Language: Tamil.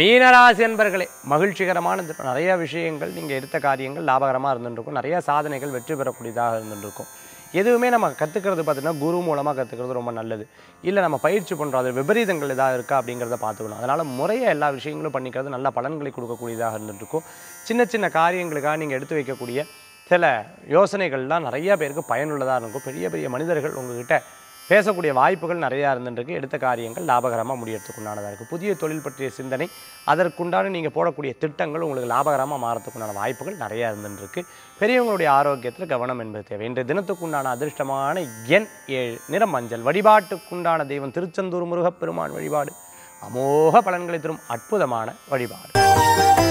மீனராசி அன்பர்களே மகிழ்ச்சிகரமான நிறைய விஷயங்கள் நீங்கள் எடுத்த காரியங்கள் லாபகரமாக இருந்துருக்கும் நிறைய சாதனைகள் வெற்றி பெறக்கூடியதாக இருந்துருக்கும் எதுவுமே நம்ம கற்றுக்கிறது பார்த்தீங்கன்னா குரு மூலமாக கற்றுக்கிறது ரொம்ப நல்லது இல்லை நம்ம பயிற்சி பண்ணுறோம் அது விபரீதங்கள் எதாக இருக்கா அப்படிங்கிறத பார்த்துக்கணும் அதனால் முறையாக எல்லா விஷயங்களும் பண்ணிக்கிறது நல்ல பலன்களை கொடுக்கக்கூடியதாக இருந்துருக்கும் சின்ன சின்ன காரியங்களுக்காக நீங்கள் எடுத்து வைக்கக்கூடிய சில யோசனைகள்லாம் நிறையா பேருக்கு பயனுள்ளதாக இருக்கும் பெரிய பெரிய மனிதர்கள் உங்ககிட்ட பேசக்கூடிய வாய்ப்புகள் நிறையா இருந்துருக்கு எடுத்த காரியங்கள் லாபகரமாக முடியறதுக்குண்டானதாக இருக்குது புதிய தொழில் பற்றிய சிந்தனை அதற்குண்டான நீங்கள் போடக்கூடிய திட்டங்கள் உங்களுக்கு லாபகரமாக மாறத்துக்குண்டான வாய்ப்புகள் நிறையா இருந்துருக்கு பெரியவங்களுடைய ஆரோக்கியத்தில் கவனம் என்பது தேவை இன்றைய தினத்துக்குண்டான அதிர்ஷ்டமான எண் 7 நிறம் மஞ்சள் வழிபாட்டுக்குண்டான தெய்வம் திருச்செந்தூர் முருகப்பெருமான் வழிபாடு அமோக பலன்களை தரும் அற்புதமான வழிபாடு